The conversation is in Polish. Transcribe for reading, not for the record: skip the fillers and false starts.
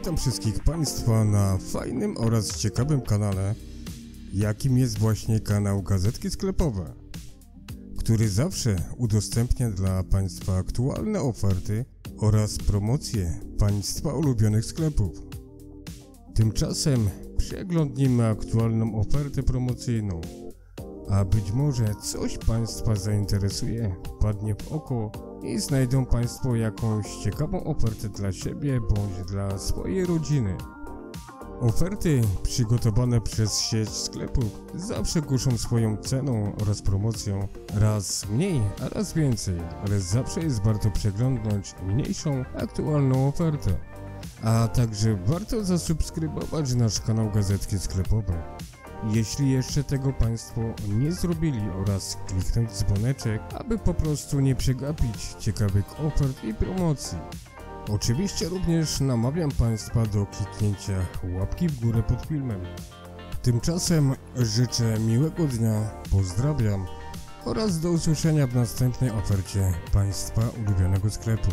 witam wszystkich Państwa na fajnym oraz ciekawym kanale, jakim jest właśnie kanał Gazetki Sklepowe, który zawsze udostępnia dla Państwa aktualne oferty oraz promocje Państwa ulubionych sklepów. Tymczasem przeglądnijmy aktualną ofertę promocyjną, a być może coś Państwa zainteresuje, padnie w oko i znajdą Państwo jakąś ciekawą ofertę dla siebie bądź dla swojej rodziny. Oferty przygotowane przez sieć sklepów zawsze kuszą swoją ceną oraz promocją, raz mniej, a raz więcej, ale zawsze jest warto przeglądnąć mniejszą aktualną ofertę, a także warto zasubskrybować nasz kanał Gazetki Sklepowe, jeśli jeszcze tego Państwo nie zrobili, oraz kliknąć dzwoneczek, aby po prostu nie przegapić ciekawych ofert i promocji. Oczywiście również namawiam Państwa do kliknięcia łapki w górę pod filmem. Tymczasem życzę miłego dnia, pozdrawiam oraz do usłyszenia w następnej ofercie Państwa ulubionego sklepu.